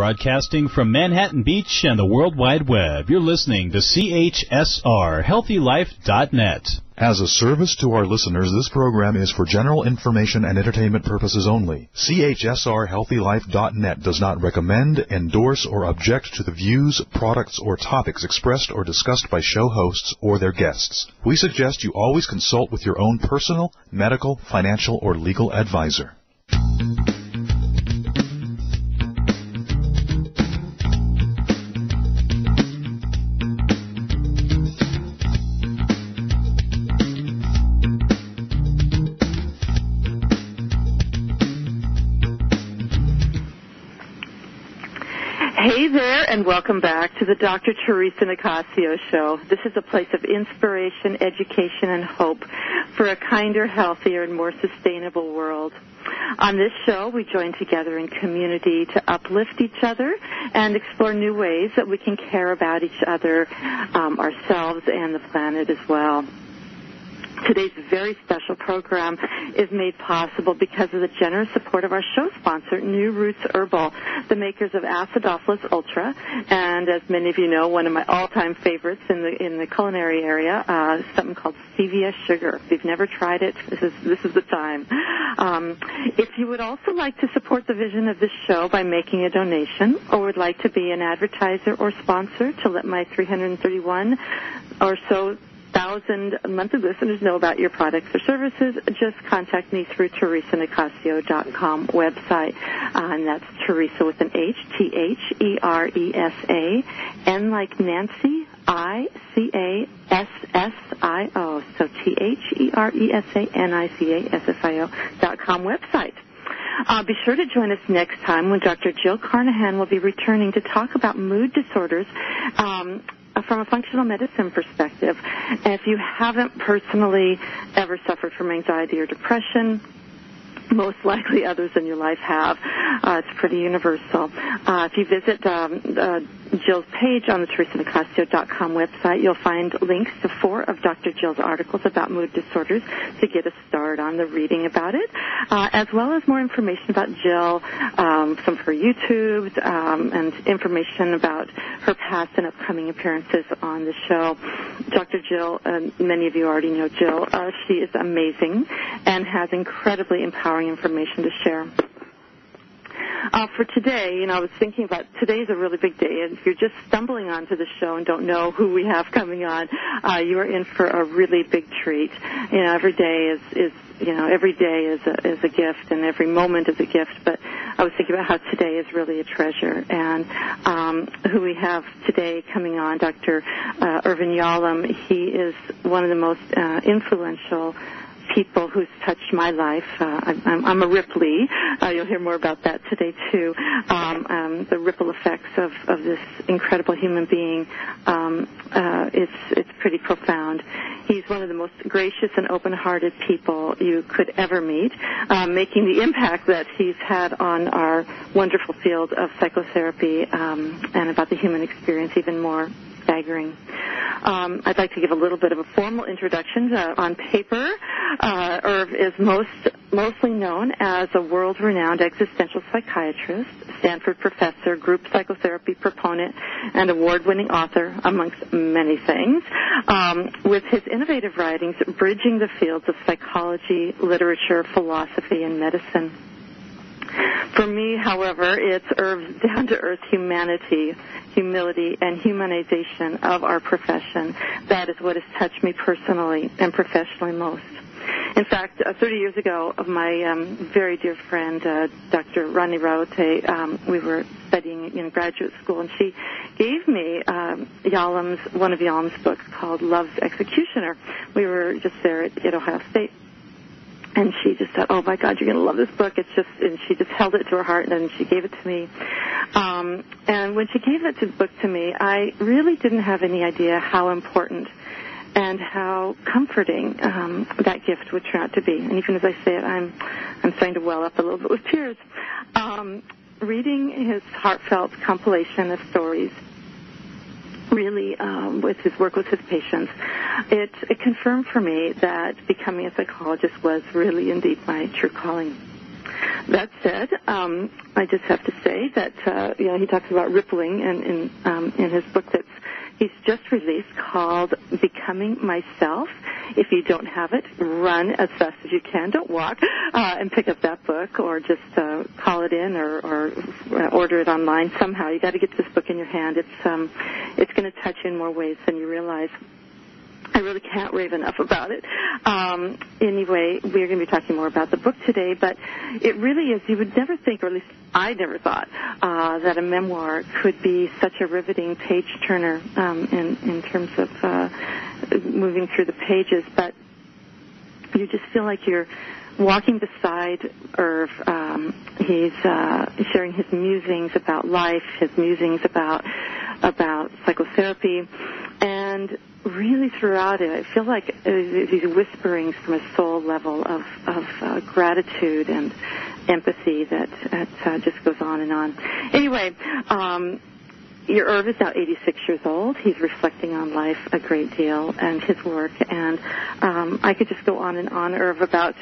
Broadcasting from Manhattan Beach and the World Wide Web, you're listening to CHSRHealthyLife.net. As a service to our listeners, this program is for general information and entertainment purposes only. CHSRHealthyLife.net does not recommend, endorse, or object to the views, products, or topics expressed or discussed by show hosts or their guests. We suggest you always consult with your own personal, medical, financial, or legal advisor. And welcome back to the Dr. Theresa Nicassio Show. This is a place of inspiration, education, and hope for a kinder, healthier, and more sustainable world. On this show, we join together in community to uplift each other and explore new ways that we can care about each other, ourselves, and the planet as well. Today's very special program is made possible because of the generous support of our show sponsor, New Roots Herbal, the makers of Acidophilus Ultra, and as many of you know, one of my all-time favorites in the culinary area, something called Stevia Sugar. If you've never tried it, this is the time. If you would also like to support the vision of this show by making a donation, or would like to be an advertiser or sponsor to let my 331 or so thousand monthly listeners know about your products or services, just contact me through TheresaNicassio.com website. And that's Theresa with an H, T-H-E-R-E-S-A, N like Nancy, I-C-A-S-S-I-O. So TheresaNicassio.com website. Be sure to join us next time when Dr. Jill Carnahan will be returning to talk about mood disorders from a functional medicine perspective. And if you haven't personally ever suffered from anxiety or depression, most likely others in your life have. It's pretty universal. If you visit Jill's page on the TheresaNicassio.com website, you'll find links to 4 of Dr. Jill's articles about mood disorders to get us started on the reading about it, as well as more information about Jill, some of her YouTubes, and information about her past and upcoming appearances on the show. Dr. Jill, many of you already know Jill. She is amazing and has incredibly empowering information to share. For today, I was thinking about today's a really big day, and if you're just stumbling onto the show and don't know who we have coming on, you are in for a really big treat. Every day is a gift, and every moment is a gift. But I was thinking about how today is really a treasure, and who we have today coming on, Dr. Irvin Yalom. He is one of the most influential people who's touched my life. I'm a Ripley. You'll hear more about that today, too. The ripple effects of this incredible human being, it's pretty profound. He's one of the most gracious and open-hearted people you could ever meet, making the impact that he's had on our wonderful field of psychotherapy and about the human experience even more. Staggering. I'd like to give a little bit of a formal introduction. On paper, Irv is mostly known as a world-renowned existential psychiatrist, Stanford professor, group psychotherapy proponent, and award-winning author, amongst many things. With his innovative writings, bridging the fields of psychology, literature, philosophy, and medicine. For me, however, it's Irv's down-to-earth humanity, humility, and humanization of our profession. That is what has touched me personally and professionally most. In fact, 30 years ago, my very dear friend, Dr. Rani Rote, we were studying in graduate school, and she gave me one of Yalom's books called Love's Executioner. We were just there at Ohio State. And she just said, oh, my God, you're going to love this book. It's just, and she just held it to her heart, and then she gave it to me. And when she gave that book to me, I really didn't have any idea how important and how comforting that gift would turn out to be. And even as I say it, I'm starting to well up a little bit with tears. Reading his heartfelt compilation of stories, really, with his work with his patients, it confirmed for me that becoming a psychologist was really indeed my true calling. That said, I just have to say that you know, he talks about rippling in his book that's he's just released called Becoming Myself. If you don't have it, run as fast as you can. Don't walk and pick up that book, or just call it in, or order it online somehow. You got to get this book in your hand. It's going to touch you in more ways than you realize. I really can't rave enough about it. Anyway, we're going to be talking more about the book today, but it really is, you would never think, or at least I never thought, that a memoir could be such a riveting page-turner in terms of moving through the pages, but you just feel like you're walking beside Irv. He's sharing his musings about life, his musings about psychotherapy, and really throughout it, I feel like these whisperings from a soul level of gratitude and empathy that just goes on and on. Anyway, your Irv is now 86 years old. He's reflecting on life a great deal and his work, and I could just go on and on, Irv, about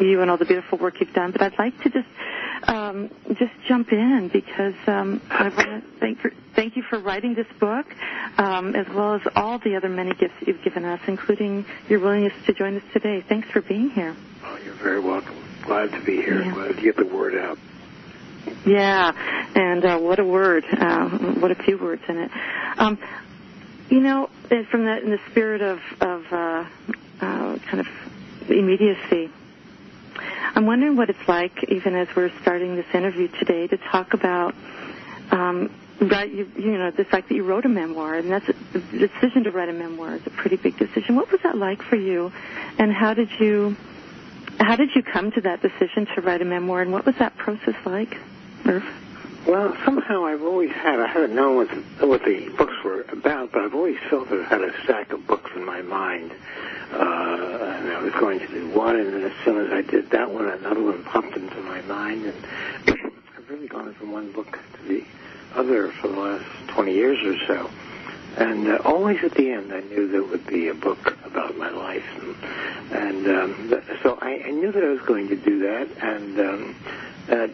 you and all the beautiful work you've done, but I'd like to just jump in because I want to thank you for writing this book, as well as all the other many gifts that you've given us, including your willingness to join us today. Thanks for being here. Oh, you're very welcome. Glad to be here. Yeah. Glad to get the word out. Yeah, and what a word. What a few words in it. You know, from the, in the spirit of kind of immediacy, I'm wondering what it's like, even as we're starting this interview today, to talk about the fact that you wrote a memoir, and that's the decision to write a memoir is a pretty big decision. What was that like for you, and how did you come to that decision to write a memoir, and what was that process like, Irv? Well, somehow I've always had, I haven't known what the books were about, but I've always felt that I had a stack of books in my mind. And I was going to do one, and then as soon as I did that one, another one popped into my mind. And I've really gone from one book to the other for the last 20 years or so. And always at the end, I knew there would be a book about my life. And so I knew that I was going to do that,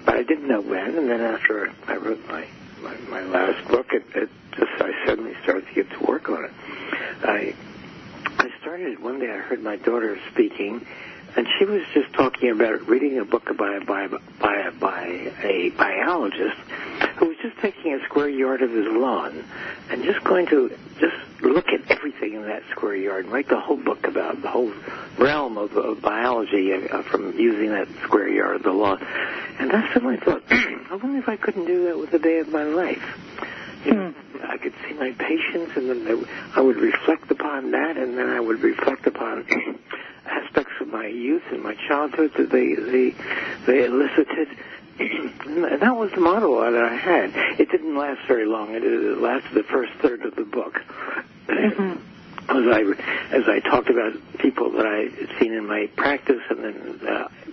but I didn't know when. And then after I wrote my last book, I suddenly started to get to work on it. I started, one day I heard my daughter speaking, and she was just talking about reading a book by a biologist who was just taking a square yard of his lawn and just going to just look at everything in that square yard and write the whole book about the whole realm of biology from using that square yard of the lawn. And I suddenly thought, I wonder if I couldn't do that with the day of my life. You know, I could see my patients, and then I would reflect upon that, and then I would reflect upon aspects of my youth and my childhood that they elicited. And that was the model that I had. It didn't last very long. It lasted the first third of the book. Mm-hmm. As I talked about people that I had seen in my practice and then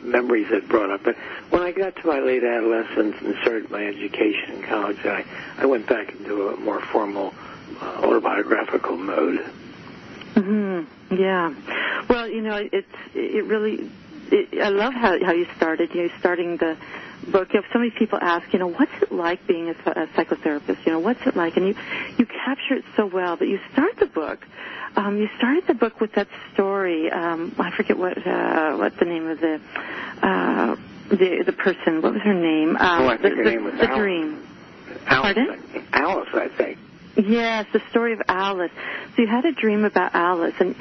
memories that brought up. But when I got to my late adolescence and started my education in college, I went back into a more formal autobiographical mode. Mm-hmm. Yeah. Well, you know, I love how you started. You know, starting the book. You know, so many people ask, you know, what's it like being a psychotherapist? You know, what's it like? And you capture it so well. But you start the book. You started the book with that story. I forget what the name of the person. What was her name? I think her name was Alice. The dream. Alice. Pardon? Alice, I think. Yes, the story of Alice. So you had a dream about Alice, and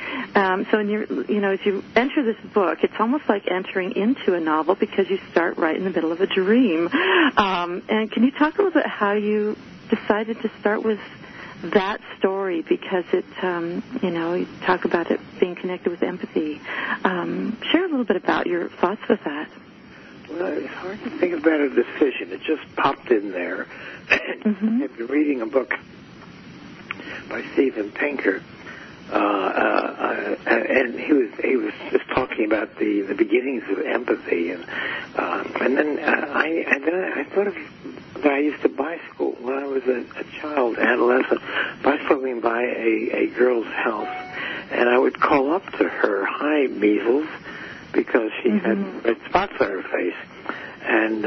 so in your, you know, as you enter this book, it's almost like entering into a novel because you start right in the middle of a dream. And can you talk a little bit how you decided to start with that story? Because it, you know, you talk about it being connected with empathy. Share a little bit about your thoughts with that. Well, it's hard to think about a decision. It just popped in there. Mm-hmm. I've been reading a book by Steven Pinker, and he was just talking about the beginnings of empathy, and then I thought of that I used to bicycle when I was a child, adolescent, bicycling by a girl's house, and I would call up to her, "Hi, measles," because she had red spots on her face and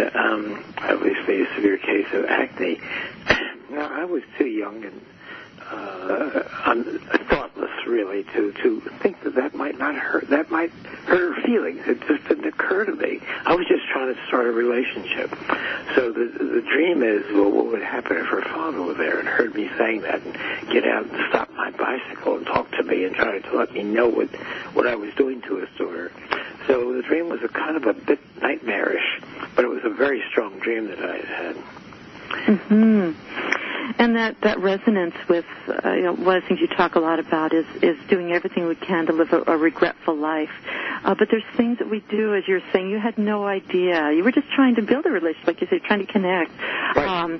obviously a severe case of acne. Now, I was too young and thoughtless, really, to think that might not hurt. That might hurt her feelings. It just didn't occur to me. I was just trying to start a relationship. So the dream is, well, what would happen if her father were there and heard me saying that and get out and stop my bicycle and talk to me and try to let me know what I was doing to his daughter. So the dream was a kind of a bit nightmarish, but it was a very strong dream that I had. And that resonance with, one of the things you talk a lot about is doing everything we can to live a regretful life. But there's things that we do, as you're saying, you had no idea. You were just trying to build a relationship, like you said, trying to connect. Right.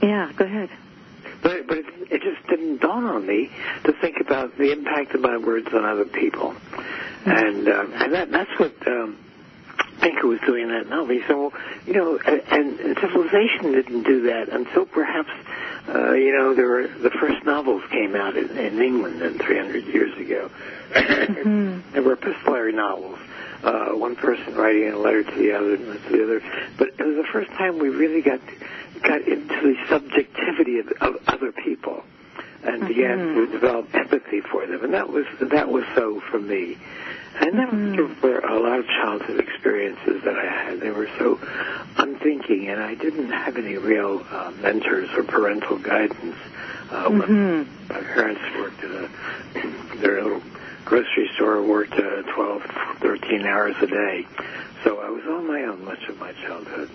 Yeah, go ahead. But it just didn't dawn on me to think about the impact of my words on other people. And that's what... Pinker was doing that now. He said, well, you know, and civilization didn't do that until perhaps, the first novels came out in England 300 years ago. There were epistolary novels, one person writing a letter to the other. But it was the first time we really got into the subjectivity of other people and began to develop empathy for them. And that was so for me. And that were a lot of childhood experiences that I had. They were so unthinking, and I didn't have any real mentors or parental guidance. My parents worked at their little grocery store, worked 12, 13 hours a day. So I was on my own much of my childhood.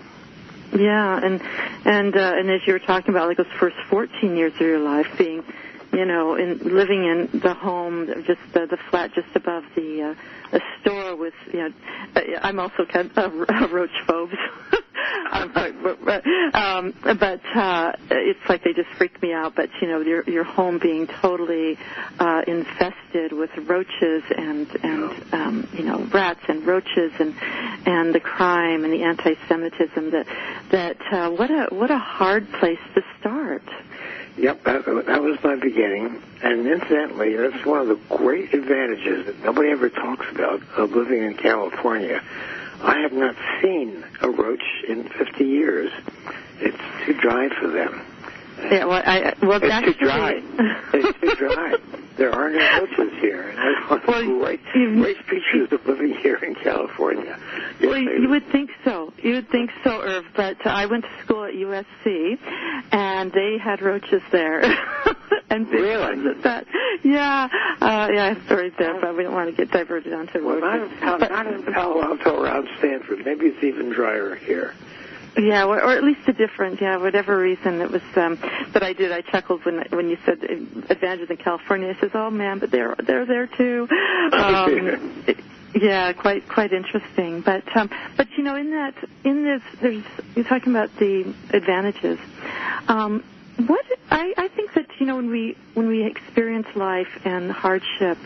Yeah, and as you were talking about, like those first 14 years of your life being... living in the home, just the flat just above the store with, I'm also kind of a roach phobe. But it's like they just freak me out. But your home being totally infested with roaches and rats and roaches and the crime and the anti-Semitism that what a hard place to start. Yep, that was my beginning. And incidentally, that's one of the great advantages that nobody ever talks about of living in California. I have not seen a roach in 50 years. It's too dry for them. Yeah, that's too dry. It's too dry. There are no roaches here. And that's one of the great features of living here in California. Yes, well, you would think so. You would think so, Irv. But I went to school at USC, and they had roaches there. And really? That. Yeah. I have stories there, but we don't want to get diverted onto roaches. Not in Palo Alto, around Stanford. Maybe it's even drier here. Yeah, or at least a different, whatever reason it was. But I chuckled when you said advantages in California. I says, oh man, but they're there too. Yeah, quite interesting. But you're talking about the advantages. What I think that when we experience life and hardship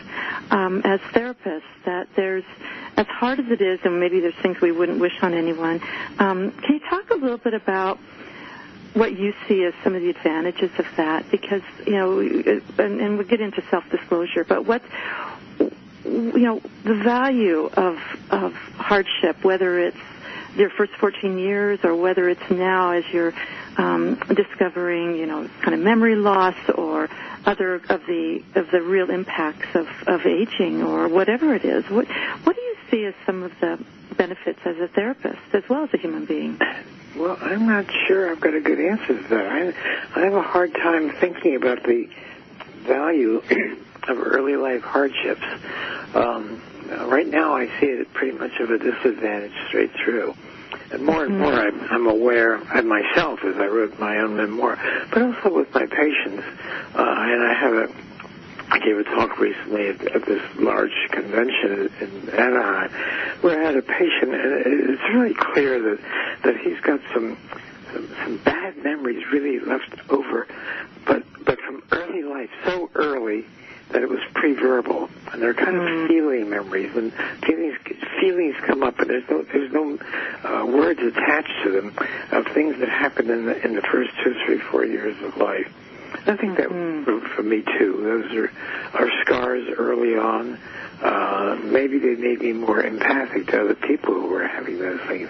as therapists, that there's, as hard as it is, and maybe there's things we wouldn't wish on anyone. Can you talk a little bit about what you see as some of the advantages of that? Because and we'll get into self-disclosure, but the value of hardship, whether it's your first 14 years or whether it's now as you're discovering, kind of memory loss or other of the real impacts of aging or whatever it is. What do you see as some of the benefits as a therapist as well as a human being? Well, I'm not sure I've got a good answer to that. I have a hard time thinking about the value of early life hardships. Right now I see it pretty much of a disadvantage straight through. And more I'm aware of myself as I wrote my own memoir, but also with my patients. And I gave a talk recently at this large convention in Anaheim where I had a patient, and it's really clear that he's got some bad memories really left over, but from early life, so early that it was pre-verbal, and they're kind of feeling memories, and feelings come up, and there's no words attached to them of things that happened in the first 2, 3, 4 years of life. I think that for me too. Those are scars early on. Maybe they made me more empathic to other people who were having those things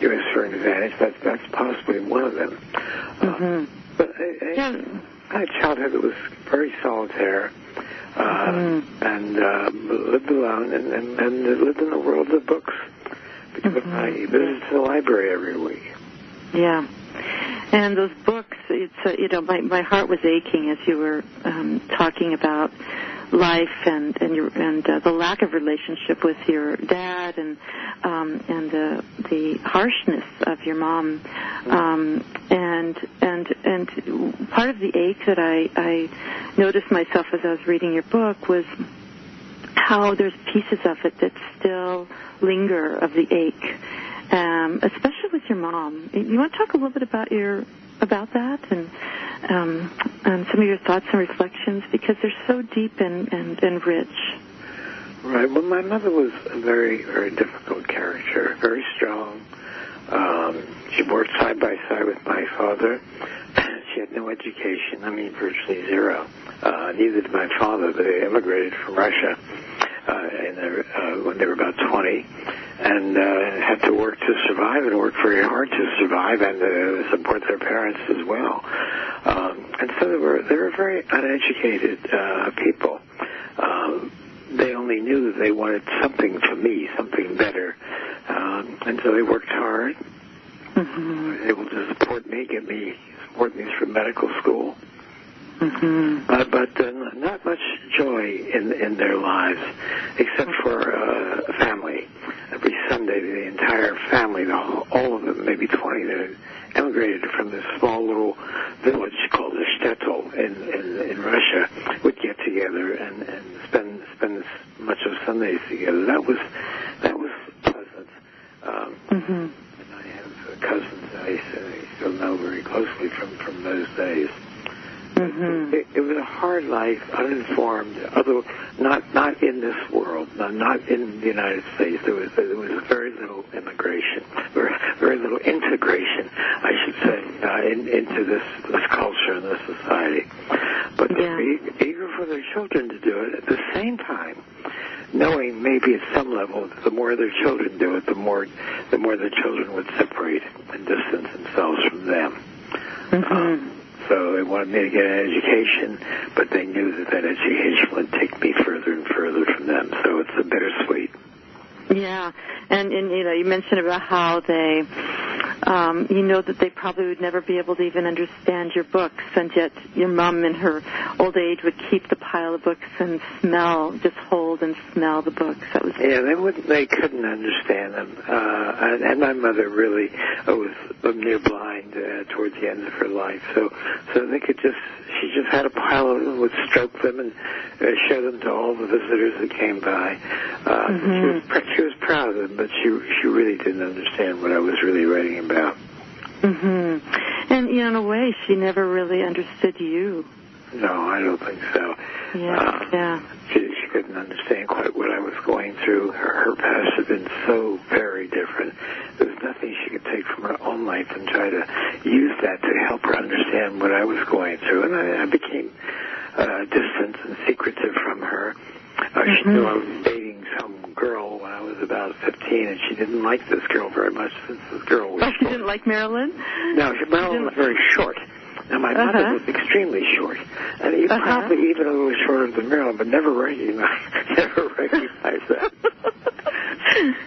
to a certain advantage. That's possibly one of them. But I had a childhood that was very solitary and lived alone and lived in the world of books. I visited the library every week. Yeah. And those books, it's you know, my heart was aching as you were talking about life and the lack of relationship with your dad and the harshness of your mom, and part of the ache that I noticed myself as I was reading your book was how there's pieces of it that still linger of the ache. Especially with your mom. You want to talk a little bit about that and some of your thoughts and reflections, because they're so deep and rich. Right. Well, my mother was a very, very difficult character, very strong. She worked side by side with my father. She had no education. I mean, virtually zero. Neither did my father. They immigrated from Russia when they were about 20, and had to work to survive, and worked very hard to survive and support their parents as well. And so they were very uneducated people. They only knew that they wanted something for me, something better. And so they worked hard. They were able to support me through medical school. But not much joy in their lives, except for family. Every Sunday, the entire family, all of them, maybe 20, they emigrated from this small little village called the Shtetl in Russia, would get together and spend much of Sundays together. That was pleasant. And I have cousins I still know very closely from those days. It was a hard life, uninformed, not in this world, not in the United States. There was very little immigration, very little integration, I should say, into this culture and this society. But they were eager for their children to do it at the same time, knowing maybe at some level that the more their children do it, the more their children would separate and distance themselves from them. So they wanted me to get an education, but they knew that education would take me further and further from them. So it's a bittersweet. Yeah, and you know, you mentioned about how they, you know, that they probably would never be able to even understand your books, and yet your mom in her old age would keep the pile of books and hold and smell the books. That was they couldn't understand them, and my mother really was near blind towards the end of her life, so they could just, she just had a pile of them, would stroke them and show them to all the visitors that came by. She was proud of them, but she really didn't understand what I was really writing about. And you know, in a way, she never really understood you. No, I don't think so. She couldn't understand quite what I was going through. Her past had been so very different. There was nothing she could take from her own life and try to use that to help her understand what I was going through. And I became distant and secretive from her. She knew I was dating some girl when I was about 15, and she didn't like this girl very much, since this girl was short. She didn't like Marilyn? No, Marilyn was very short. Now, my mother was extremely short, and probably even a little shorter than Marilyn, but never recognized that.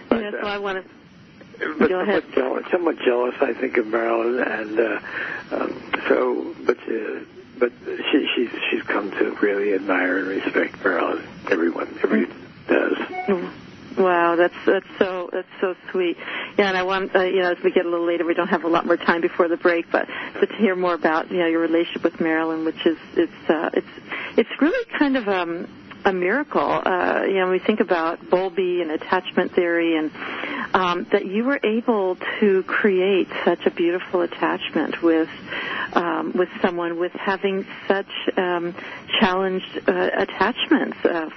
But, that's why I want to... But somewhat jealous, I think, of Marilyn, and But she's come to really admire and respect Marilyn. Everyone does. Wow, that's so sweet. Yeah, and I want you know, as we get a little later, we don't have a lot more time before the break, but to hear more about, you know, your relationship with Marilyn, which is it's really kind of a miracle. You know, when we think about Bowlby and attachment theory, and that you were able to create such a beautiful attachment with someone, with having such challenged attachments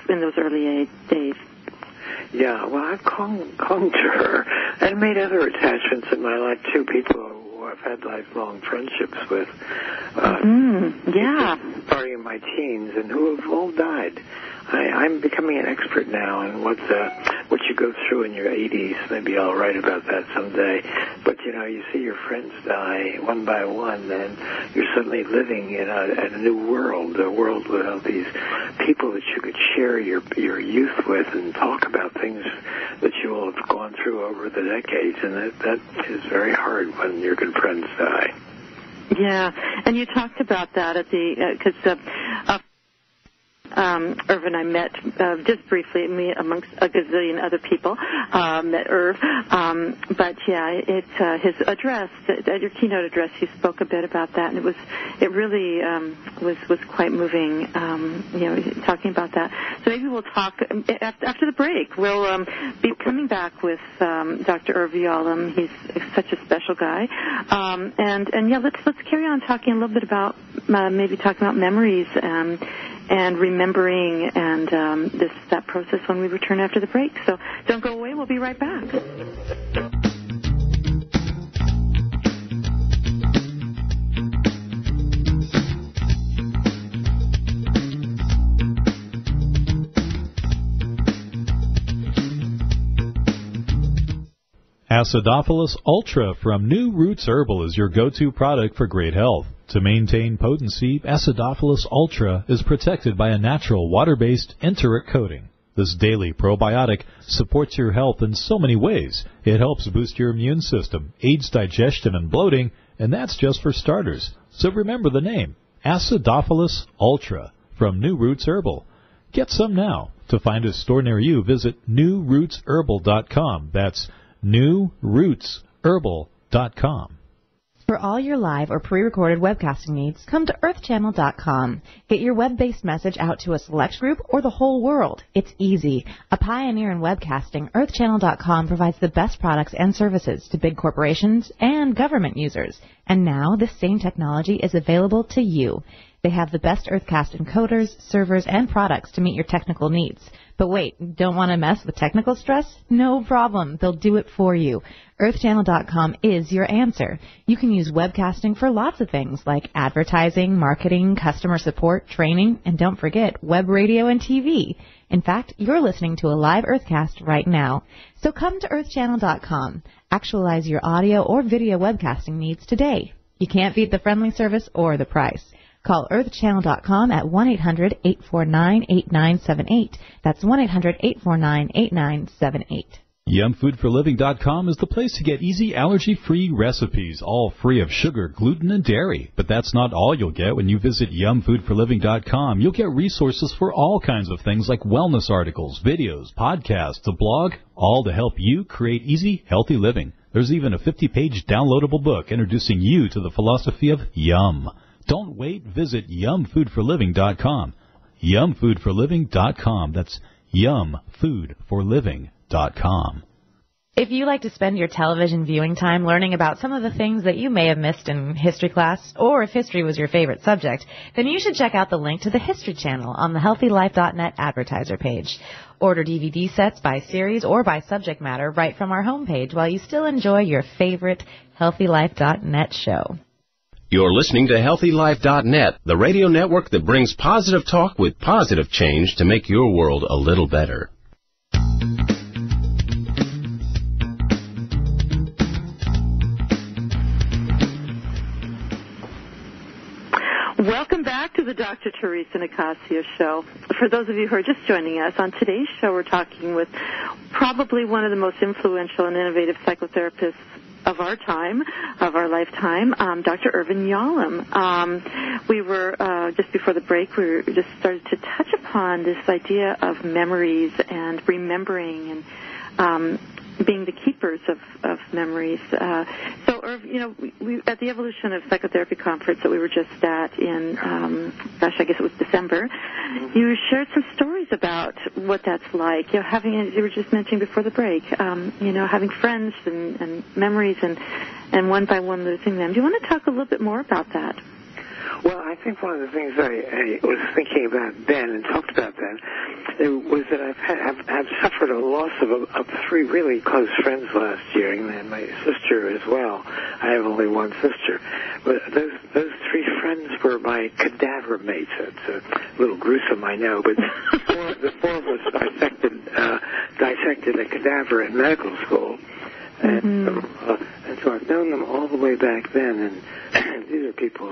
in those early days. Yeah, well, I've clung to her and made other attachments in my life too. People I've had lifelong friendships with. Starting in my teens, and who have all died. I'm becoming an expert now in what you go through in your 80s. Maybe I'll write about that someday. But, you know, you see your friends die one by one, and you're suddenly living in a new world, a world with all these people that you could share your youth with and talk about things that you all have gone through over the decades. And that is very hard when your good friends die. Yeah, and you talked about that at the... Irvin, I met just briefly, me amongst a gazillion other people, met Irv. But yeah, his address, at your keynote address, you spoke a bit about that, and it really was quite moving. Talking about that. So maybe we'll talk after the break. We'll be coming back with Dr. Irvin Yalom. He's such a special guy, let's carry on talking a little bit about maybe talking about memories and remembering and that process when we return after the break. So don't go away. We'll be right back. Acidophilus Ultra from New Roots Herbal is your go-to product for great health. To maintain potency, Acidophilus Ultra is protected by a natural water-based enteric coating. This daily probiotic supports your health in so many ways. It helps boost your immune system, aids digestion and bloating, and that's just for starters. So remember the name, Acidophilus Ultra from New Roots Herbal. Get some now. To find a store near you, visit newrootsherbal.com. That's newrootsherbal.com. For all your live or pre-recorded webcasting needs, come to EarthChannel.com. Get your web-based message out to a select group or the whole world. It's easy. A pioneer in webcasting, EarthChannel.com provides the best products and services to big corporations and government users. And now this same technology is available to you. They have the best EarthCast encoders, servers, and products to meet your technical needs. But wait, don't want to mess with technical stress? No problem. They'll do it for you. EarthChannel.com is your answer. You can use webcasting for lots of things like advertising, marketing, customer support, training, and don't forget web radio and TV. In fact, you're listening to a live EarthCast right now. So come to EarthChannel.com. Actualize your audio or video webcasting needs today. You can't beat the friendly service or the price. Call EarthChannel.com at 1-800-849-8978. That's 1-800-849-8978. YumFoodForLiving.com is the place to get easy allergy-free recipes, all free of sugar, gluten, and dairy. But that's not all you'll get when you visit YumFoodForLiving.com. You'll get resources for all kinds of things like wellness articles, videos, podcasts, a blog, all to help you create easy, healthy living. There's even a 50-page downloadable book introducing you to the philosophy of Yum. Don't wait. Visit YumFoodForLiving.com. YumFoodForLiving.com. That's YumFoodForLiving.com. If you like to spend your television viewing time learning about some of the things that you may have missed in history class, or if history was your favorite subject, then you should check out the link to the History Channel on the HealthyLife.net advertiser page. Order DVD sets by series or by subject matter right from our homepage while you still enjoy your favorite HealthyLife.net show. You're listening to HealthyLife.net, the radio network that brings positive talk with positive change to make your world a little better. Welcome back to the Dr. Theresa Nicassio Show. For those of you who are just joining us, on today's show we're talking with probably one of the most influential and innovative psychotherapists of our time, of our lifetime, Dr. Irvin Yalom. We were, just before the break, we just started to touch upon this idea of memories and remembering and being the keepers of memories. So, Irv, you know, we at the Evolution of Psychotherapy conference that we were just at in, I guess it was December, you shared some stories about what that's like. You know, having, as you were just mentioning before the break, having friends and memories and one by one losing them. Do you want to talk a little bit more about that? Well, I think one of the things I was thinking about then and talked about then was that I've suffered a loss of three really close friends last year, and my sister as well. I have only one sister. But those three friends were my cadaver mates. It's a little gruesome, I know, but the four of us dissected a cadaver at medical school. Mm-hmm. And so I've known them all the way back then, and these are people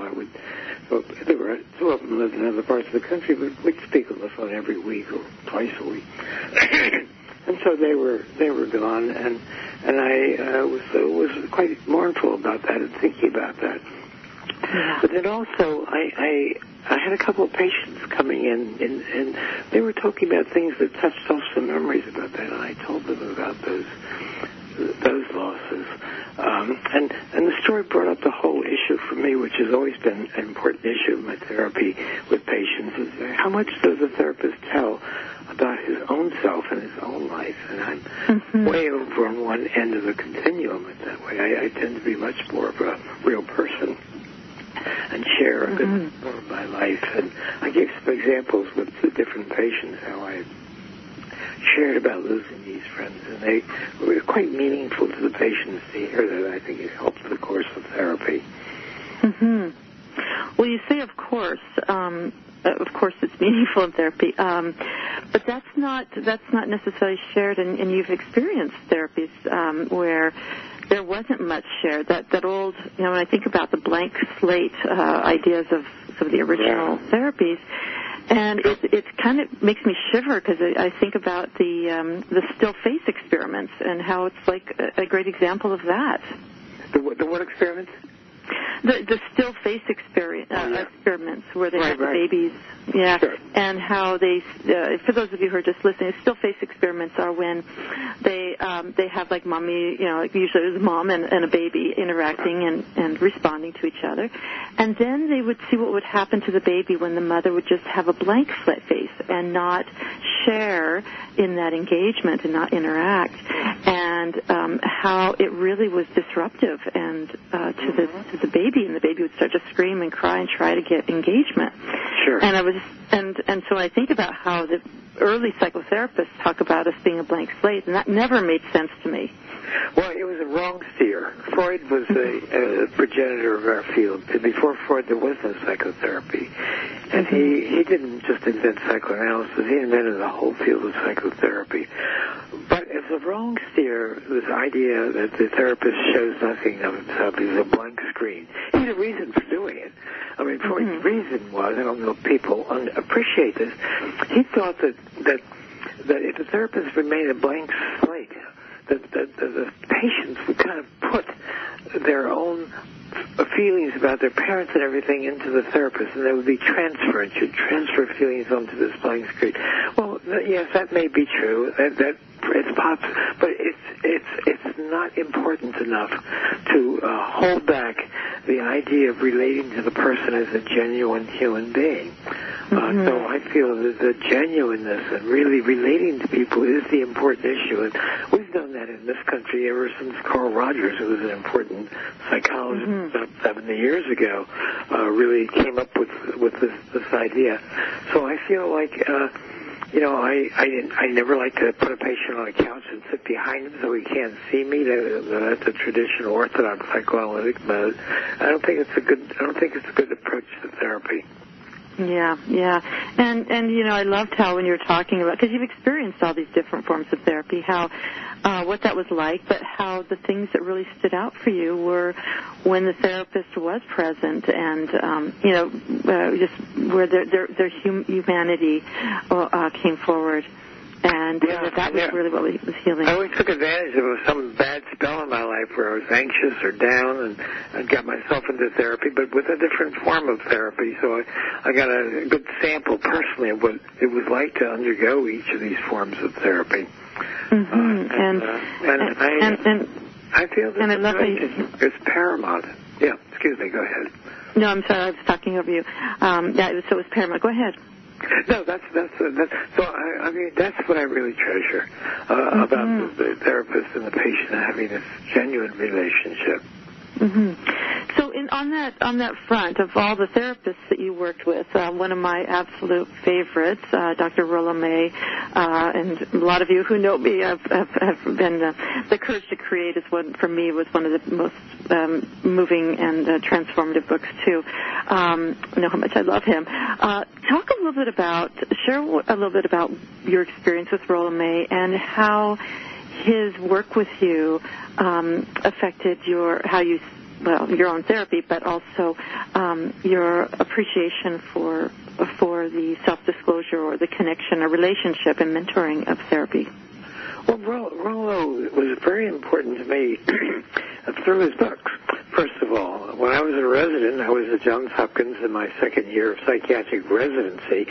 there were two of them lived in other parts of the country, but we'd speak on the phone every week or twice a week. And so they were gone, and I was quite mournful about that and thinking about that. Yeah. But then also, I had a couple of patients coming in, and they were talking about things that touched off some memories about that, and I told them about those losses. And the story brought up the whole issue for me, which has always been an important issue in my therapy with patients, is how much does the therapist tell about his own self and his own life? And I'm mm-hmm. way over on one end of the continuum in that way. I tend to be much more of a real person and share a mm-hmm. bit more of my life. And I gave some examples with the different patients how I shared about losing these friends, and they were quite meaningful to the patients to hear that. I think it helped the course of therapy. Mm-hmm. Well, you say, of course, it's meaningful in therapy, but that's not necessarily shared. And you've experienced therapies where there wasn't much shared. That old, you know, when I think about the blank slate ideas of some of the original yeah. therapies. And it kind of makes me shiver because I think about the still face experiments and how it's like a great example of that. The what experiments? The still face experiments where they have the babies, yeah, sure. And how they. For those of you who are just listening, still face experiments are when they have like mommy, you know, like usually it was mom and a baby interacting and responding to each other, and then they would see what would happen to the baby when the mother would just have a blank face and not share in that engagement and not interact, and how it really was disruptive and to the baby, and the baby would start to scream and cry and try to get engagement. Sure. And I was, and so I think about how the early psychotherapists talk about us being a blank slate, and that never made sense to me. Well, it was a wrong steer. Freud was a progenitor of our field. Before Freud, there was no psychotherapy. And he didn't just invent psychoanalysis. He invented the whole field of psychotherapy. But as a wrong steer, this idea that the therapist shows nothing of himself is a blank screen. He had a reason for doing it. I mean, Freud's reason was, I don't know if people appreciate this, he thought that if the therapist remained a blank slate, the patients would kind of put their own feelings about their parents and everything into the therapist, and they would be transferred. You'd transfer feelings onto this blank screen. Well, yes, that may be true. That it's possible, but it's not important enough to hold back the idea of relating to the person as a genuine human being. So I feel that the genuineness and really relating to people is the important issue. And we've done that in this country ever since Carl Rogers, who was an important psychologist about 70 years ago, really came up with this idea. So I feel like... You know, I never like to put a patient on a couch and sit behind him so he can't see me. That's a traditional orthodox psychoanalytic mode. I don't think it's a good approach to therapy. Yeah, and you know, I loved how when you were talking about, because you've experienced all these different forms of therapy, how what that was like, but how the things that really stood out for you were when the therapist was present, and you know, just where their humanity came forward. And yeah, that was really what was healing. I always took advantage of some bad spell in my life where I was anxious or down, and got myself into therapy, but with a different form of therapy. So I got a good sample personally of what it was like to undergo each of these forms of therapy. Mm-hmm. I feel that it's paramount. Yeah, excuse me, go ahead. No, I'm sorry, I was talking over you. So it was paramount. Go ahead. No, that's so. I mean, that's what I really treasure about the therapist and the patient having this genuine relationship. Mm-hmm. So on that front, of all the therapists that you worked with, one of my absolute favorites, Dr. Rollo May, and a lot of you who know me have been, The Courage to Create is one, for me, was one of the most moving and transformative books, too. I know how much I love him. Share a little bit about your experience with Rollo May and how his work with you affected your own therapy, but also your appreciation for the self-disclosure or the connection or relationship and mentoring of therapy. Well, Rollo was very important to me through his books. First of all, when I was a resident, I was at Johns Hopkins in my second year of psychiatric residency.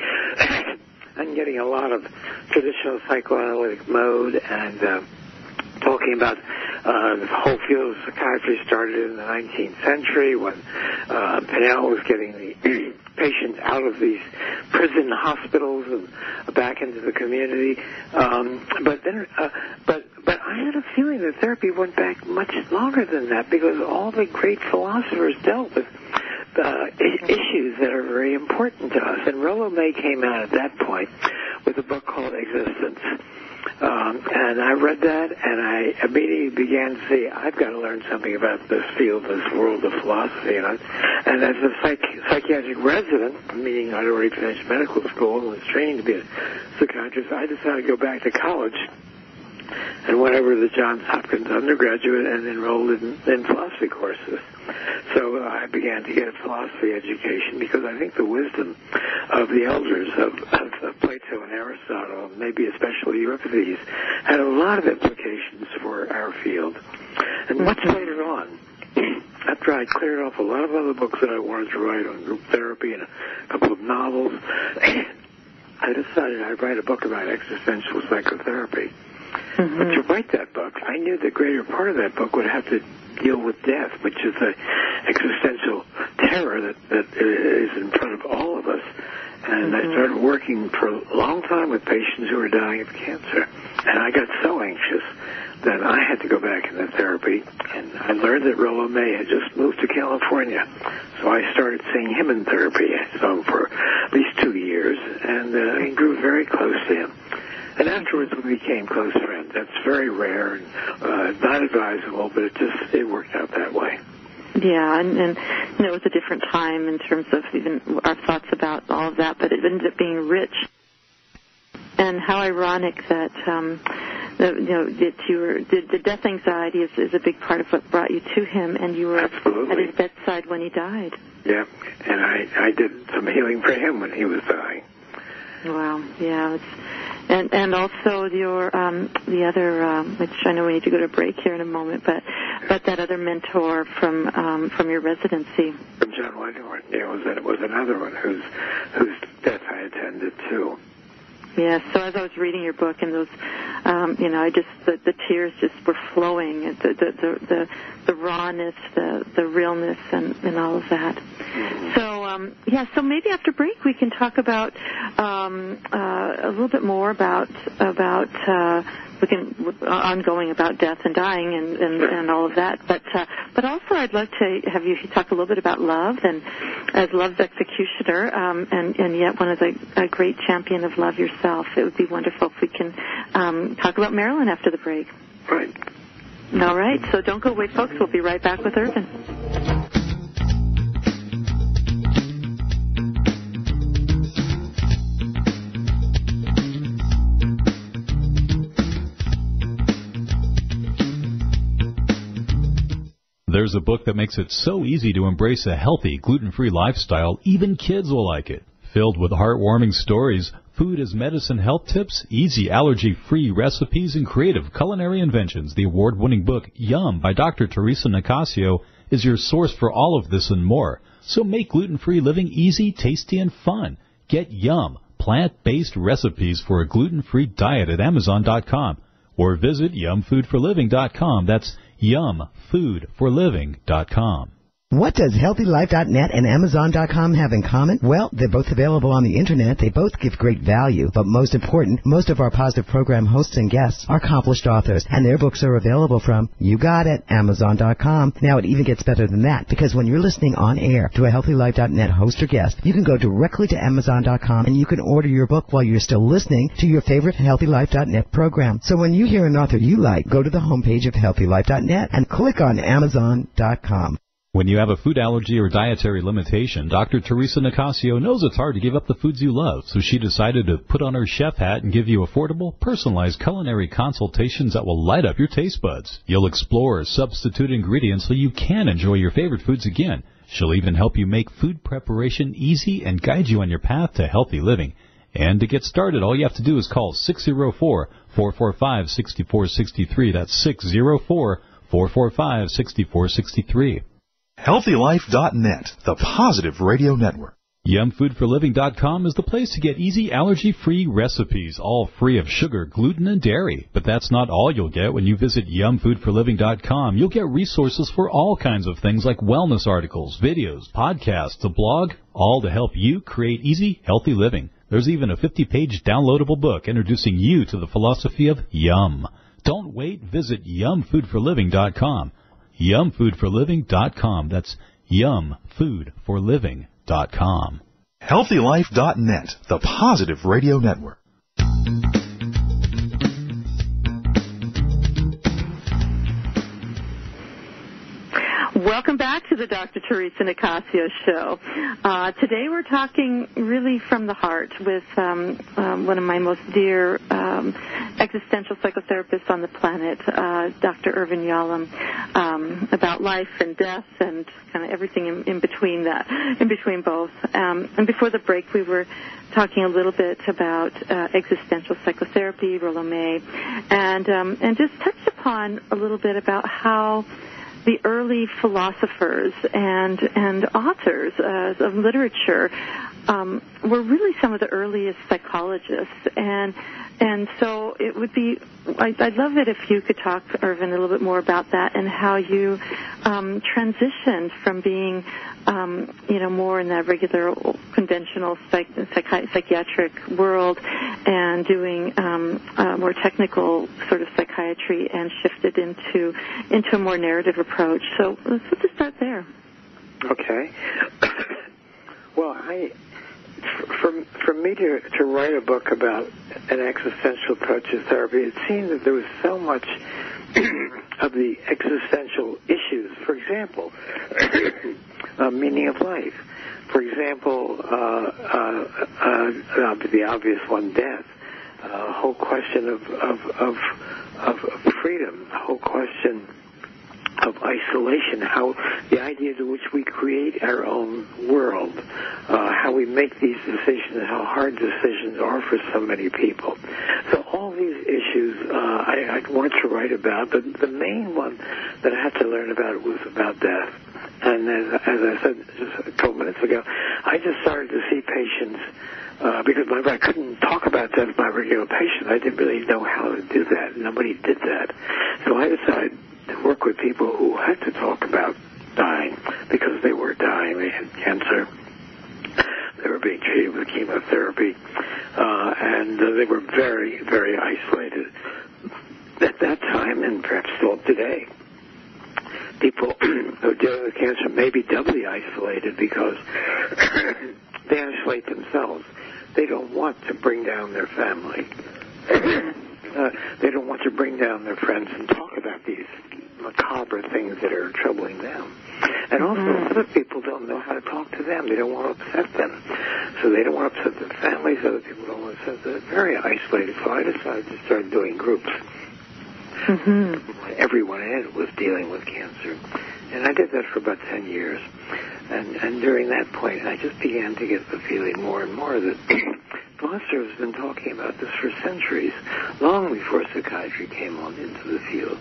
I'm getting a lot of traditional psychoanalytic mode and talking about the whole field of psychiatry started in the 19th century when Pinel was getting the patients out of these prison hospitals and back into the community. But I had a feeling that therapy went back much longer than that because all the great philosophers dealt with issues that are very important to us. And Rollo May came out at that point with a book called Existence. And I read that, and I immediately began to see, I've got to learn something about this field, this world of philosophy. And as a psychiatric resident, meaning I'd already finished medical school and was training to be a psychiatrist, I decided to go back to college and went over to the Johns Hopkins undergraduate and enrolled in philosophy courses. So I began to get a philosophy education because I think the wisdom of the elders of Plato and Aristotle, maybe especially Euripides, had a lot of implications for our field. And much later on, after I cleared off a lot of other books that I wanted to write on group therapy and a couple of novels, I decided I'd write a book about existential psychotherapy. Mm-hmm. But to write that book, I knew the greater part of that book would have to deal with death, which is the existential terror that is in front of all of us. And I started working for a long time with patients who were dying of cancer. And I got so anxious that I had to go back into therapy. And I learned that Rollo May had just moved to California. So I started seeing him in therapy. I saw him for at least 2 years, and I grew very close to him. And afterwards, we became close friends. That's very rare and not advisable, but it worked out that way. Yeah, and it was a different time in terms of even our thoughts about all of that, but it ended up being rich. And how ironic that the death anxiety is a big part of what brought you to him, and you were Absolutely. At his bedside when he died. Yeah, and I did some healing for him when he was dying. Wow, yeah, and also your the other, which I know we need to go to break here in a moment, but that other mentor from your residency. From John Wyndham, was another one whose death I attended too. Yes, so as I was reading your book and those, the tears just were flowing, the rawness, the realness, and all of that. So, so maybe after break we can talk about a little bit more ongoing about death and dying and all of that. But also I'd like to have you talk a little bit about love and as Love's Executioner and yet one of a great champion of love yourself. It would be wonderful if we can talk about Marilyn after the break. Right. All right. So don't go away, folks. We'll be right back with Irvin. There's a book that makes it so easy to embrace a healthy, gluten-free lifestyle. Even kids will like it. Filled with heartwarming stories, food as medicine health tips, easy allergy-free recipes, and creative culinary inventions, the award-winning book Yum! By Dr. Theresa Nicassio is your source for all of this and more. So make gluten-free living easy, tasty, and fun. Get Yum! Plant-based recipes for a gluten-free diet at Amazon.com or visit YumFoodForLiving.com. That's YumFoodForLiving.com. What does HealthyLife.net and Amazon.com have in common? Well, they're both available on the Internet. They both give great value. But most important, most of our positive program hosts and guests are accomplished authors, and their books are available from, you got it, Amazon.com. Now, it even gets better than that, because when you're listening on air to a HealthyLife.net host or guest, you can go directly to Amazon.com, and you can order your book while you're still listening to your favorite HealthyLife.net program. So when you hear an author you like, go to the homepage of HealthyLife.net and click on Amazon.com. When you have a food allergy or dietary limitation, Dr. Theresa Nicassio knows it's hard to give up the foods you love, so she decided to put on her chef hat and give you affordable, personalized culinary consultations that will light up your taste buds. You'll explore substitute ingredients so you can enjoy your favorite foods again. She'll even help you make food preparation easy and guide you on your path to healthy living. And to get started, all you have to do is call 604-445-6463. That's 604-445-6463. HealthyLife.net, the positive radio network. YumFoodForLiving.com is the place to get easy, allergy-free recipes, all free of sugar, gluten, and dairy. But that's not all you'll get when you visit YumFoodForLiving.com. You'll get resources for all kinds of things like wellness articles, videos, podcasts, a blog, all to help you create easy, healthy living. There's even a 50-page downloadable book introducing you to the philosophy of Yum. Don't wait. Visit YumFoodForLiving.com. YumFoodForLiving.com. That's YumFoodForLiving.com. HealthyLife.net, the positive radio network. Welcome back to the Dr. Theresa Nicassio Show. Today we're talking really from the heart with one of my most dear existential psychotherapists on the planet, Dr. Irvin Yalom, about life and death and kind of everything in between both. And before the break, we were talking a little bit about existential psychotherapy, Rollo May, and just touched upon a little bit about how the early philosophers and authors of literature were really some of the earliest psychologists, and so it would be, I'd love it if you could talk, Irvin, a little bit more about that and how you transitioned from being more in that regular conventional psychiatric world and doing more technical sort of psychiatry and shifted into a more narrative approach. So let's just start there. Okay. Well, for me to write a book about an existential approach to therapy, it seemed that there was so much of the existential issues. For example, meaning of life. For example, the obvious one, death. Whole question of freedom. Whole question of isolation, how the idea to which we create our own world, how we make these decisions, how hard decisions are for so many people. So all these issues I'd want to write about, but the main one that I had to learn about was about death. And as I said just a couple minutes ago, I just started to see patients because I couldn't talk about that with my regular patient. I didn't really know how to do that. Nobody did that. So I decided to work with people who had to talk about dying because they were dying. They had cancer. They were being treated with chemotherapy. And they were very, very isolated. At that time, and perhaps still today, people who are dealing with cancer may be doubly isolated because they isolate themselves. They don't want to bring down their family. They don't want to bring down their friends and talk about these macabre things that are troubling them. And also, other people don't know how to talk to them. They don't want to upset them. So they don't want to upset their families. Other people don't want to upset them. They're very isolated. So I decided to start doing groups. Mm-hmm. Everyone in it was dealing with cancer. And I did that for about 10 years. And during that point, I just began to get the feeling more and more that philosophers have been talking about this for centuries, long before psychiatry came on into the field.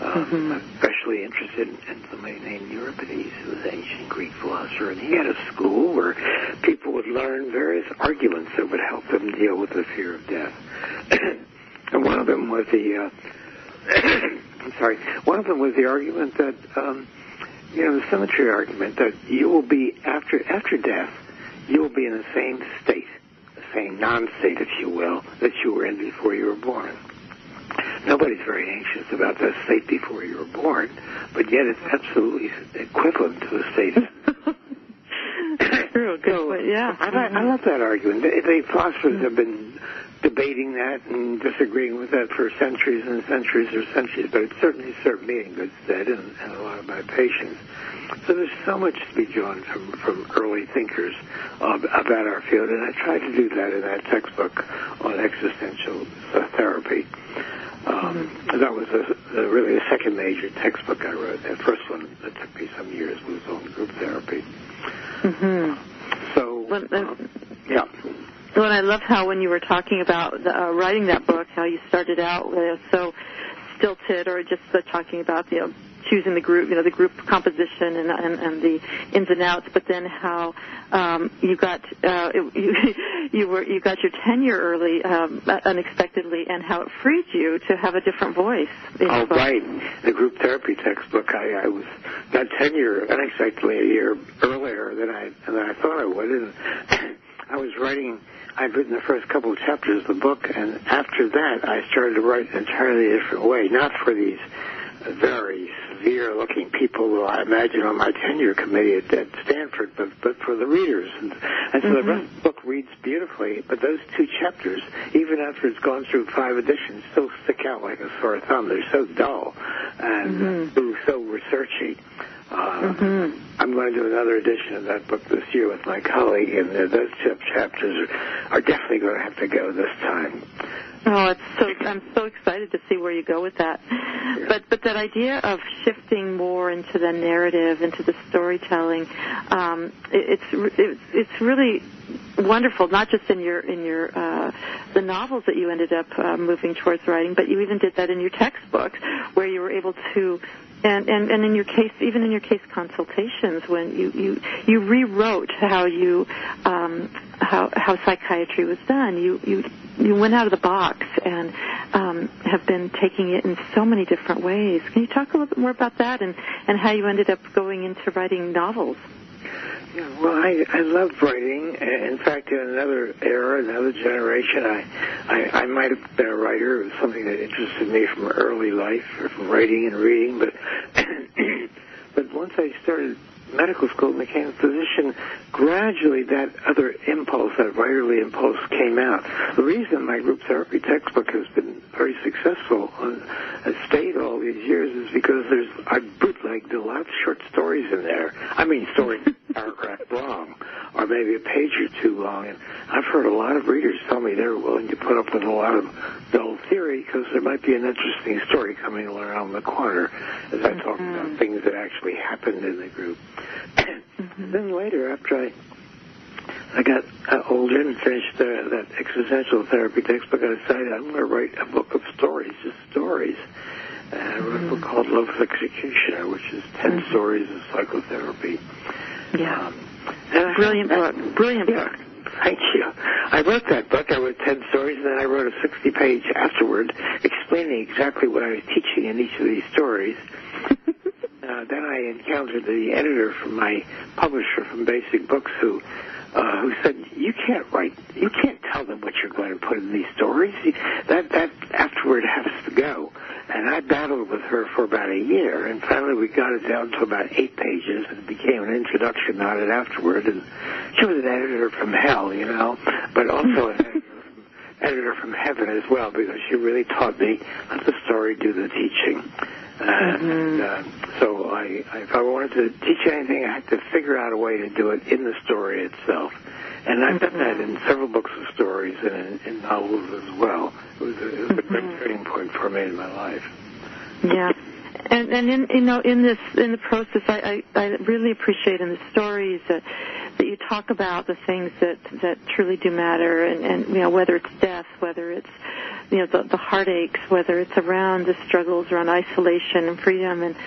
I'm especially interested in somebody named Euripides, who was an ancient Greek philosopher, and he had a school where people would learn various arguments that would help them deal with the fear of death. And one of them was the argument that the symmetry argument that you will be, after death, you will be in the same state, the same non-state, if you will, that you were in before you were born. Nobody's very anxious about that state before you were born, but yet it's absolutely equivalent to the state. True, good point, yeah. I love that argument. The philosophers have been debating that and disagreeing with that for centuries and centuries or centuries, but it certainly served me in good stead and a lot of my patients. So there's so much to be drawn from early thinkers about our field, and I tried to do that in that textbook on existential therapy. That was really the second major textbook I wrote. That first one that took me some years was on group therapy. Mm-hmm. So, yeah. Well, I love how when you were talking about writing that book, how you started out with so stilted, or just talking about choosing the group, the group composition and the ins and outs, but then how you got you got your tenure early unexpectedly, and how it freed you to have a different voice. Oh, right. The group therapy textbook, I was got tenure unexpectedly a year earlier than I thought I would, and I was writing. I'd written the first couple of chapters of the book, and after that, I started to write an entirely different way, not for these very severe-looking people who I imagine on my tenure committee at Stanford, but for the readers. And so the rest of the book reads beautifully, but those two chapters, even after it's gone through 5 editions, still stick out like a sore thumb. They're so dull and so researchy. I'm going to do another edition of that book this year with my colleague, and those chapters are definitely going to have to go this time. Oh, I'm so excited to see where you go with that. Yeah. But that idea of shifting more into the narrative, into the storytelling, it's really wonderful. Not just in your the novels that you ended up moving towards writing, but you even did that in your textbooks, where you were able to. And in your case, even in your case consultations, when you rewrote how psychiatry was done, you went out of the box and have been taking it in so many different ways. Can you talk a little bit more about that and how you ended up going into writing novels? Yeah, well, I love writing. In fact, in another era, another generation, I might have been a writer. It was something that interested me from early life, or from writing and reading. But once I started medical school and became a physician, gradually that other impulse, that writerly impulse, came out. The reason my group therapy textbook has been very successful and has stayed all these years is because I bootlegged a lot of short stories in there. I mean, stories paragraph long, or maybe a page or two long. And I've heard a lot of readers tell me they're willing to put up with a lot of dull theory because there might be an interesting story coming around the corner as I talk about things that actually happened in the group. Then later, after I got older and finished that existential therapy textbook, I decided I'm going to write a book of stories, just stories. And I wrote a book called Love's Executioner, which is 10 stories of psychotherapy. Yeah. Brilliant book. Thank you. I wrote that book. I wrote 10 stories, and then I wrote a 60-page afterward explaining exactly what I was teaching in each of these stories. Then I encountered the editor from my publisher from Basic Books who said, you can't tell them what you're going to put in these stories. That afterward has to go. And I battled with her for about a year, and finally we got it down to about 8 pages, and it became an introduction on it afterward. And she was an editor from hell, but also an editor from heaven as well, because she really taught me, let the story do the teaching. So if I wanted to teach anything, I had to figure out a way to do it in the story itself. And I've done that in several books of stories and in novels as well. It was a great turning point for me in my life. Yeah. And in the process, I really appreciate in the stories that you talk about the things that truly do matter, and whether it's death, whether it's the heartaches, whether it's around the struggles around isolation and freedom, it's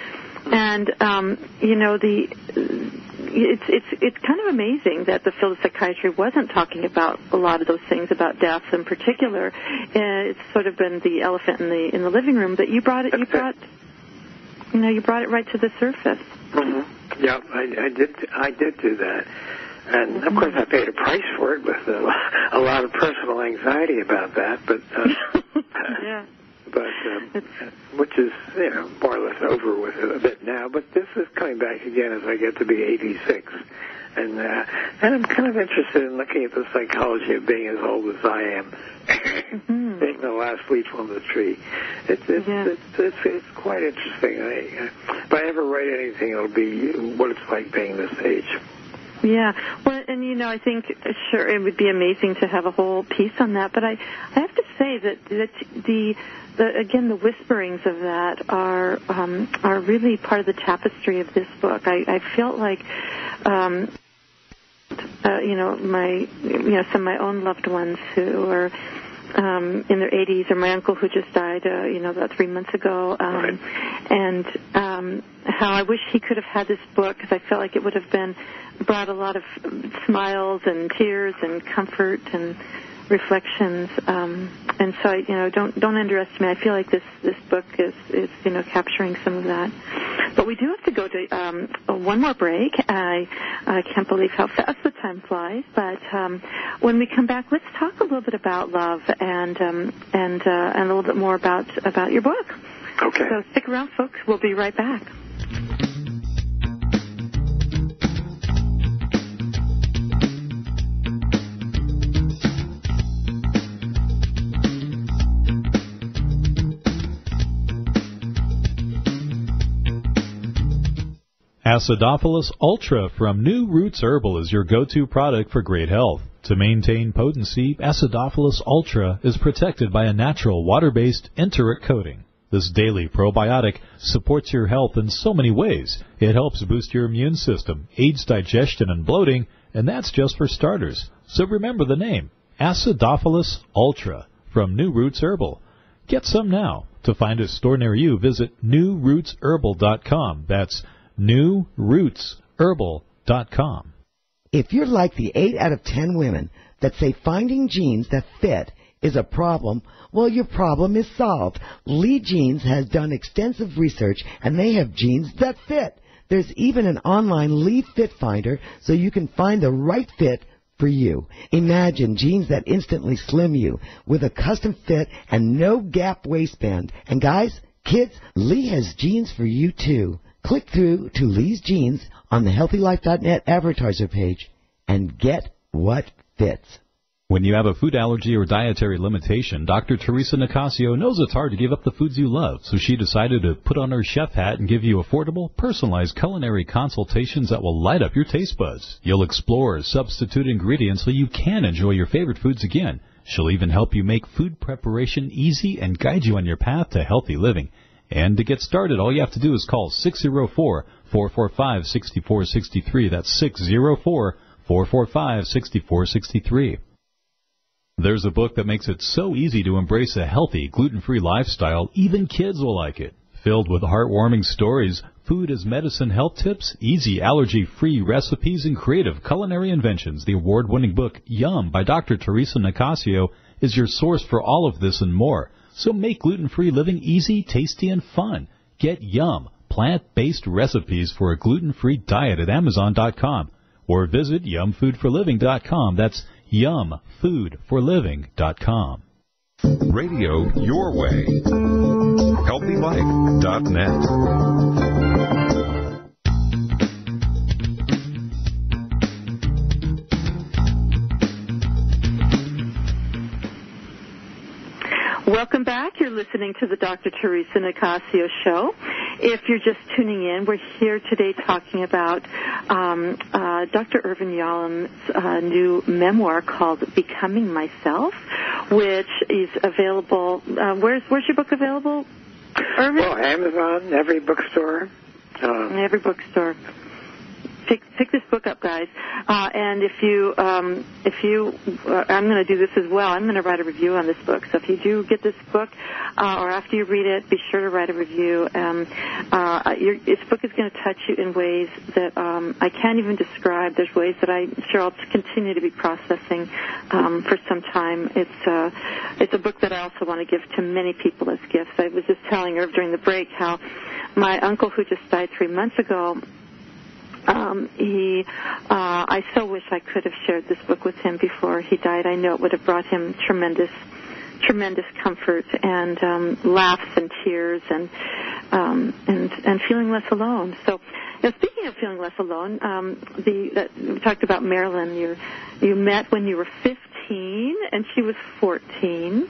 kind of amazing that the field of psychiatry wasn't talking about a lot of those things about death in particular. It's sort of been the elephant in the living room, but you brought You know, you brought it right to the surface. Mm-hmm. Yeah, I did do that. And, of course, I paid a price for it with a lot of personal anxiety about that, but yeah. Which is, you know, more or less over with a bit now. But this is coming back again as I get to be 86. And I'm kind of interested in looking at the psychology of being as old as I am, mm-hmm. being the last leaf on the tree. It's quite interesting. If I ever write anything, it'll be what it's like being this age. Yeah, well, and, you know, I think, sure, it would be amazing to have a whole piece on that, but I have to say that the whisperings of that are really part of the tapestry of this book. I felt like, some of my own loved ones who are in their 80s, or my uncle who just died, about 3 months ago, right. And how I wish he could have had this book, because I felt like it would have brought a lot of smiles and tears and comfort and reflections. And so, don't underestimate. I feel like this book is capturing some of that. But we do have to go to one more break. I can't believe how fast the time flies. But when we come back, let's talk a little bit about love and a little bit more about your book. Okay. So stick around, folks. We'll be right back. Acidophilus Ultra from New Roots Herbal is your go-to product for great health. To maintain potency, Acidophilus Ultra is protected by a natural water-based enteric coating. This daily probiotic supports your health in so many ways. It helps boost your immune system, aids digestion and bloating, and that's just for starters. So remember the name, Acidophilus Ultra from New Roots Herbal. Get some now. To find a store near you, visit newrootsherbal.com. That's NewRootsHerbal.com. If you're like the 8 out of 10 women that say finding genes that fit is a problem, well, your problem is solved. Lee Genes has done extensive research, and they have genes that fit. There's even an online Lee Fit Finder, so you can find the right fit for you. Imagine jeans that instantly slim you with a custom fit and no gap waistband. And guys, kids, Lee has jeans for you too. Click through to Lee's Jeans on the HealthyLife.net advertiser page and get what fits. When you have a food allergy or dietary limitation, Dr. Theresa Nicassio knows it's hard to give up the foods you love, so she decided to put on her chef hat and give you affordable, personalized culinary consultations that will light up your taste buds. You'll explore substitute ingredients so you can enjoy your favorite foods again. She'll even help you make food preparation easy and guide you on your path to healthy living. And to get started, all you have to do is call 604-445-6463. That's 604-445-6463. There's a book that makes it so easy to embrace a healthy, gluten-free lifestyle, even kids will like it. Filled with heartwarming stories, food as medicine health tips, easy allergy-free recipes, and creative culinary inventions, the award-winning book Yum! By Dr. Theresa Nicassio is your source for all of this and more. So make gluten-free living easy, tasty, and fun. Get Yum! Plant-based recipes for a gluten-free diet at Amazon.com or visit YumFoodForLiving.com. That's YumFoodForLiving.com. Radio your way. HealthyLife.net. Welcome back. You're listening to the Dr. Theresa Nicassio Show. If you're just tuning in, we're here today talking about Dr. Irvin Yalom's new memoir called Becoming Myself, which is available. Where's your book available, Irvin? Well, Amazon, every bookstore. pick this book up, guys. And if you I'm going to do this as well. I'm going to write a review on this book. So if you do get this book, or after you read it, be sure to write a review. This book is going to touch you in ways that I can't even describe. There's ways that I'm sure I'll continue to be processing for some time. It's a book that I also want to give to many people as gifts. I was just telling Irv during the break how my uncle, who just died 3 months ago, I so wish I could have shared this book with him before he died. I know it would have brought him tremendous comfort and laughs and tears and feeling less alone. So, now, speaking of feeling less alone, we talked about Marilyn. You met when you were 15. And she was 14,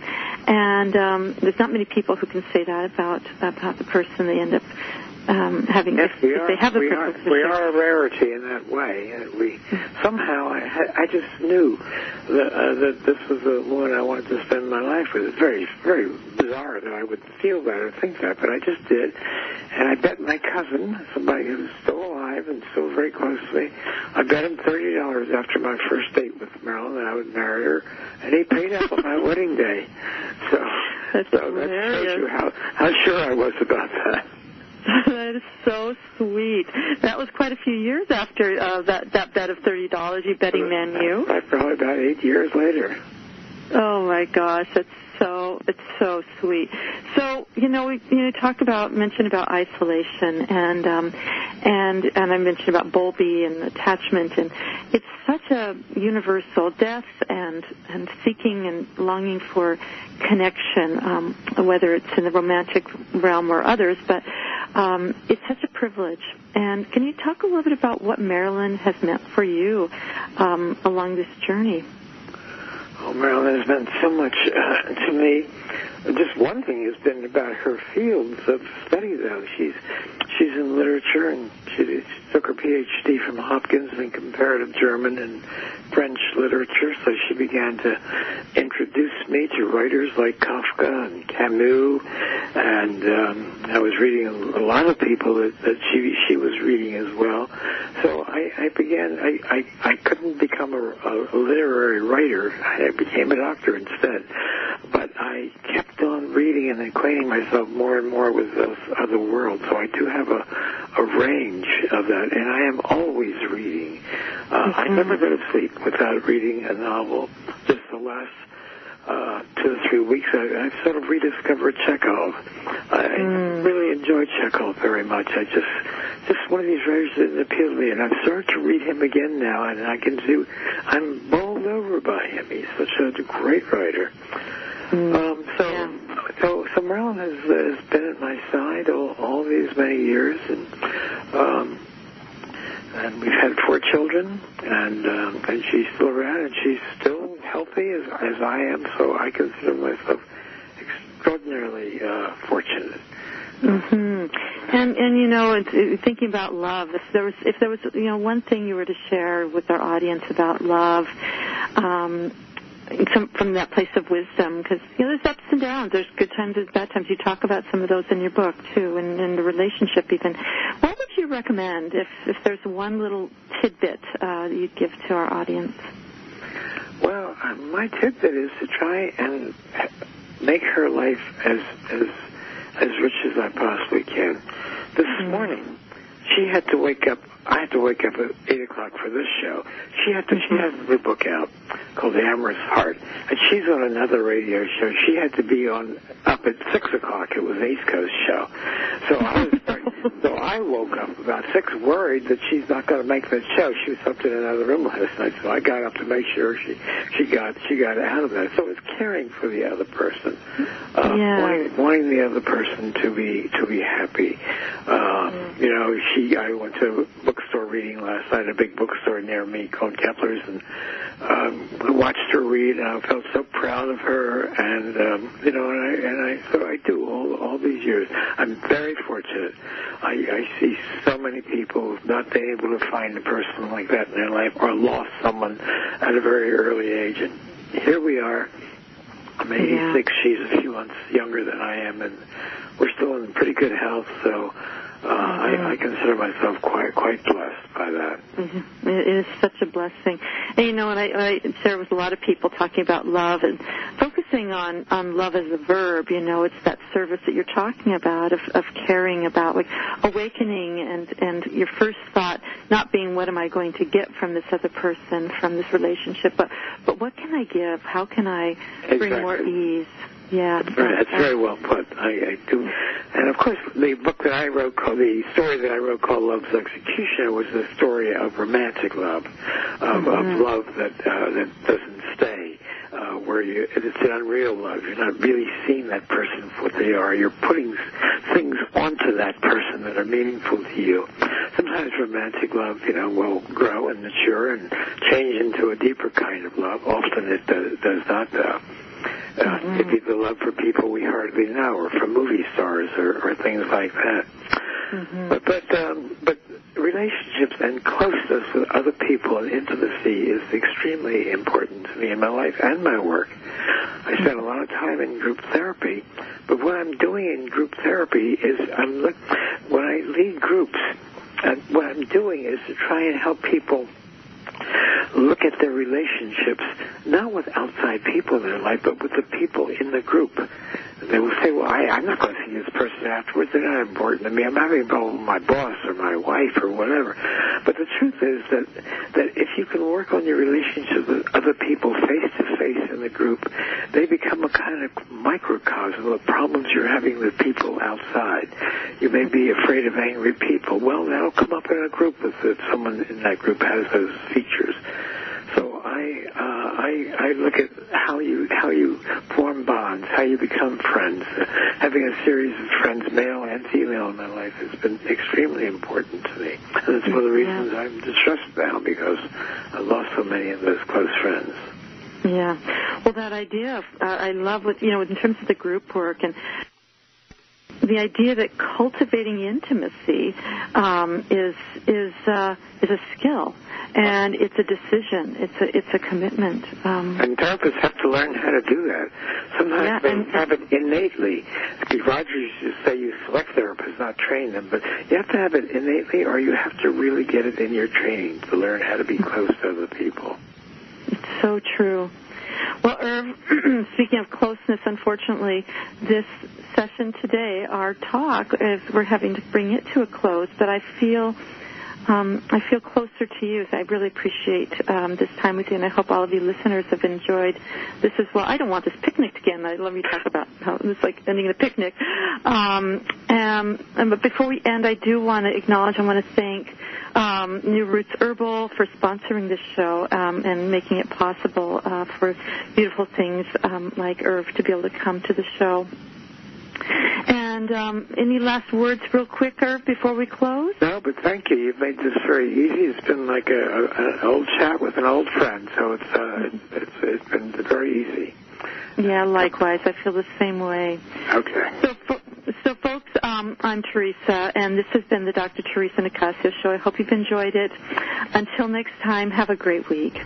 and there's not many people who can say that about the person they end up having. Yes, we are a rarity in that way. We somehow I just knew that this was the woman I wanted to spend my life with. It's very, very bizarre that I would feel that or think that, but I just did. And I bet my cousin, somebody who's still alive and still very close to me, I bet him $30 after my first date with Marilyn that I would marry her, and he paid up on my wedding day. So that shows you how sure I was about that. That is so sweet. That was quite a few years after that bet of $30 you betting Man U. Probably about 8 years later. Oh my gosh, it's so sweet. So we mentioned about isolation and I mentioned about Bowlby and attachment, and it's such a universal death and seeking and longing for connection, whether it's in the romantic realm or others. But it's such a privilege. And can you talk a little bit about what Marilyn has meant for you along this journey? Oh, Marilyn has meant so much to me. Just one thing has been about her fields of study, though. She's in literature, and she took her Ph.D. from Hopkins in comparative German and French literature, so she began to introduce me to writers like Kafka and Camus, and I was reading a lot of people that she was reading as well. So I couldn't become a literary writer. I became a doctor instead, but I kept on reading and acquainting myself more and more with the other world, so I do have a range of that, and I am always reading. I never go to sleep without reading a novel. Just the last 2 or 3 weeks, I've sort of rediscovered Chekhov. I really enjoy Chekhov very much. I just one of these writers that appealed to me, and I've started to read him again now, and I'm bowled over by him. He's such a great writer. So Marilyn has been at my side all these many years, and we've had 4 children, and she's still around, and she's still healthy as I am. So I consider myself extraordinarily fortunate. Mm-hmm. And thinking about love, if there was one thing you were to share with our audience about love. From that place of wisdom, because there's ups and downs, there's good times, there's bad times. You talk about some of those in your book too, and in the relationship even. What would you recommend if there's one little tidbit you'd give to our audience? Well, my tidbit is to try and make her life as rich as I possibly can. This morning, she had to wake up. I had to wake up at 8 o'clock for this show. She has a new book out called The Amorous Heart, and she's on another radio show. She had to be up at 6 o'clock. It was East Coast show. So I woke up about 6 worried that she's not going to make the show. She was up in another room last night, so I got up to make sure she got out of that. So it's caring for the other person, wanting the other person to be happy. I went to a bookstore reading last night, a big bookstore near me called Kepler's, and I watched her read, and I felt so proud of her. And I do all these years. I'm very fortunate. I see so many people not being able to find a person like that in their life, or lost someone at a very early age. And here we are. I'm 86. She's a few months younger than I am, and we're still in pretty good health. So I consider myself quite blessed by that. Mm-hmm. It is such a blessing. And you know, and I there was a lot of people talking about love and focusing on love as a verb. You know, it's that service that you're talking about of caring about, like awakening and your first thought not being what am I going to get from this other person, from this relationship, but what can I give? How can I bring more ease? Yeah, that's very well put. I do, and of course, the book that I wrote, the story that I wrote called Love's Executioner, was the story of romantic love, of love that doesn't stay, where it's an unreal love. You're not really seeing that person for what they are. You're putting things onto that person that are meaningful to you. Sometimes romantic love, you know, will grow and mature and change into a deeper kind of love. Often it does not. It'd be the love for people we hardly know, or for movie stars, or things like that. Mm-hmm. But relationships and closeness with other people and intimacy is extremely important to me in my life and my work. I spend a lot of time in group therapy, but what I'm doing in group therapy is when I lead groups, what I'm doing is to try and help people look at their relationships, not with outside people in their life, but with the people in the group. They will say, well, I'm not going to see this person afterwards. They're not important to me. I'm having a problem with my boss or my wife or whatever. But the truth is that if you can work on your relationships with other people face-to-face in the group, they become a kind of microcosm of problems you're having with people outside. You may be afraid of angry people. Well, that'll come up in a group if someone in that group has those features. So I look at how you form bonds, how you become friends. Having a series of friends, male and female, in my life has been extremely important to me. And it's one of the reasons I'm distressed now, because I lost so many of those close friends. Yeah. Well, that idea of, I love what, you know, in terms of the group work and the idea that cultivating intimacy is a skill, and it's a decision. It's a commitment. And therapists have to learn how to do that. Sometimes they have it innately. Rogers used to say you select therapists, not train them, but you have to have it innately, or you have to really get it in your training to learn how to be close to other people. It's so true. Well, Irv, speaking of closeness, unfortunately, this session today, our talk, is we're having to bring it to a close, but I feel closer to you, so I really appreciate this time with you, and I hope all of you listeners have enjoyed this as well. I don't want this picnic again. Let me talk about how it's like ending a picnic. But before we end, I do want to acknowledge, I want to thank New Roots Herbal for sponsoring this show and making it possible for beautiful things like Irv to be able to come to the show. And any last words real quick, Irv, before we close? No, but thank you. You've made this very easy. It's been like an old chat with an old friend, so it's been very easy. Yeah, likewise. I feel the same way. Okay. So folks, I'm Theresa, and this has been the Dr. Theresa Nicassio Show. I hope you've enjoyed it. Until next time, have a great week.